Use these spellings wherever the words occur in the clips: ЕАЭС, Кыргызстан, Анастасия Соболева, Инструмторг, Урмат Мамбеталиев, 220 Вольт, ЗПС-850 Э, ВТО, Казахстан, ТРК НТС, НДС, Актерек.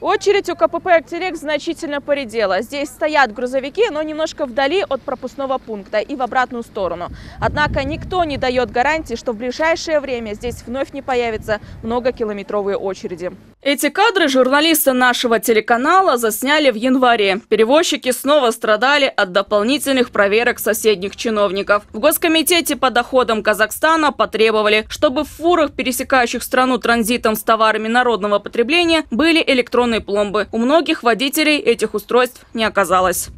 Очередь у КПП «Актерек» значительно поредела. Здесь стоят грузовики, но немножко вдали от пропускного пункта и в обратную сторону. Однако никто не дает гарантии, что в ближайшее время здесь вновь не появятся многокилометровые очереди. Эти кадры журналисты нашего телеканала засняли в январе. Перевозчики снова страдали от дополнительных проверок соседних чиновников. В Госкомитете по доходам Казахстана потребовали, чтобы в фурах, пересекающих страну транзитом с товарами народного потребления, были электронные пломбы. У многих водителей этих устройств не оказалось.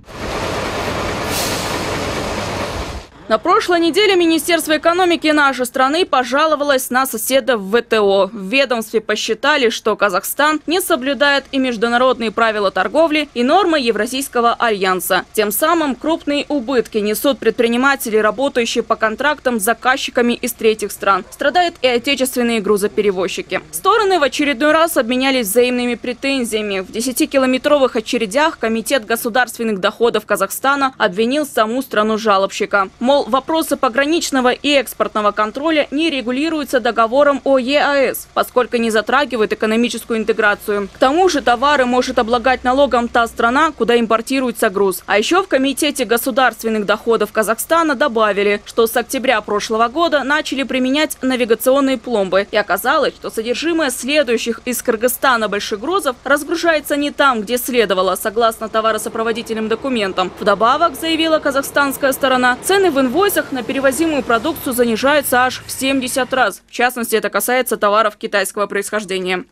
На прошлой неделе Министерство экономики нашей страны пожаловалось на соседа в ВТО. В ведомстве посчитали, что Казахстан не соблюдает и международные правила торговли, и нормы Евразийского альянса. Тем самым крупные убытки несут предприниматели, работающие по контрактам с заказчиками из третьих стран. Страдают и отечественные грузоперевозчики. Стороны в очередной раз обменялись взаимными претензиями. В 10-километровых очередях Комитет государственных доходов Казахстана обвинил саму страну-жалобщика. Мол, вопросы пограничного и экспортного контроля не регулируются договором о ЕАЭС, поскольку не затрагивают экономическую интеграцию. К тому же товары может облагать налогом та страна, куда импортируется груз. А еще в Комитете государственных доходов Казахстана добавили, что с октября прошлого года начали применять навигационные пломбы. И оказалось, что содержимое следующих из Кыргызстана больших грузов разгружается не там, где следовало, согласно товаросопроводительным документам. Вдобавок, заявила казахстанская сторона, цены в инвойсах на перевозимую продукцию занижаются аж в 70 раз. В частности, это касается товаров китайского происхождения.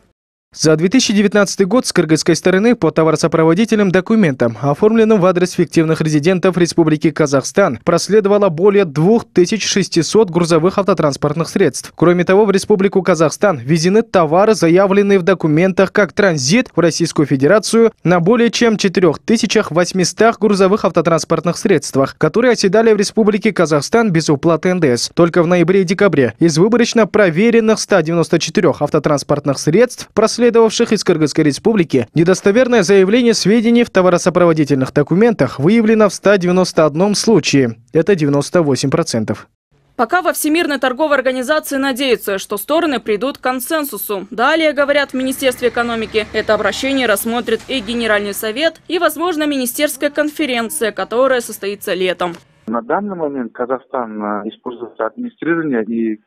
За 2019 год с кыргызской стороны по товаросопроводительным документам, оформленным в адрес фиктивных резидентов Республики Казахстан, проследовало более 2600 грузовых автотранспортных средств. Кроме того, в Республику Казахстан ввезены товары, заявленные в документах как транзит в Российскую Федерацию, на более чем 4800 грузовых автотранспортных средствах, которые оседали в Республике Казахстан без уплаты НДС. Только в ноябре и декабре из выборочно проверенных 194 автотранспортных средств, проследовавших из Кыргызской республики, недостоверное заявление сведений в товаросопроводительных документах выявлено в 191 случае. Это 98%. Пока во Всемирной торговой организации надеются, что стороны придут к консенсусу. Далее, говорят в Министерстве экономики, это обращение рассмотрит и Генеральный совет, и, возможно, министерская конференция, которая состоится летом. На данный момент Казахстан используется администрирование, и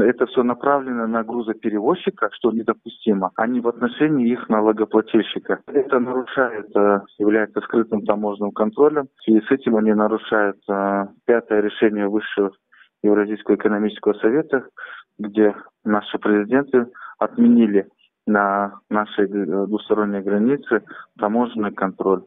это все направлено на грузоперевозчика, что недопустимо, а не в отношении их налогоплательщика. Это нарушает, является скрытым таможенным контролем, и с этим они нарушают пятое решение Высшего Евразийского экономического совета, где наши президенты отменили на нашей двусторонней границе таможенный контроль.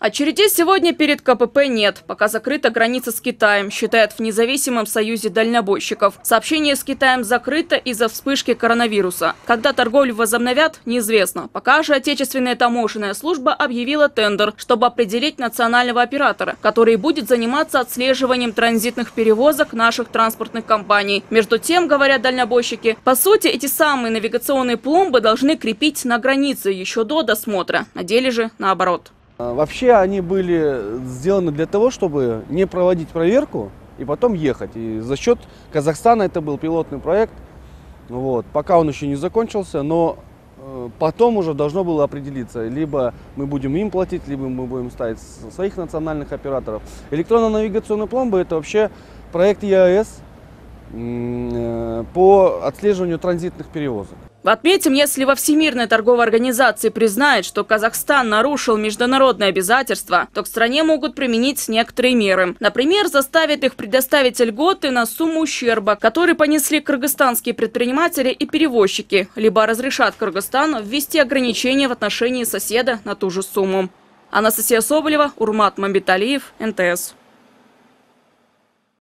Очередей сегодня перед КПП нет, пока закрыта граница с Китаем, считают в Независимом союзе дальнобойщиков. Сообщение с Китаем закрыто из-за вспышки коронавируса. Когда торговлю возобновят, неизвестно. Пока же отечественная таможенная служба объявила тендер, чтобы определить национального оператора, который будет заниматься отслеживанием транзитных перевозок наших транспортных компаний. Между тем, говорят дальнобойщики, по сути, эти самые навигационные пломбы должны крепить на границе еще до досмотра. На деле же наоборот. Вообще они были сделаны для того, чтобы не проводить проверку и потом ехать. И за счет Казахстана это был пилотный проект, пока он еще не закончился, но потом уже должно было определиться, либо мы будем им платить, либо мы будем ставить своих национальных операторов. Электронно-навигационные пломбы – это вообще проект ЕАЭС по отслеживанию транзитных перевозок. Отметим, если во Всемирной торговой организации признают, что Казахстан нарушил международные обязательства, то к стране могут применить некоторые меры. Например, заставят их предоставить льготы на сумму ущерба, который понесли кыргызстанские предприниматели и перевозчики, либо разрешат Кыргызстану ввести ограничения в отношении соседа на ту же сумму. Анастасия Соболева, Урмат Мамбеталиев, НТС.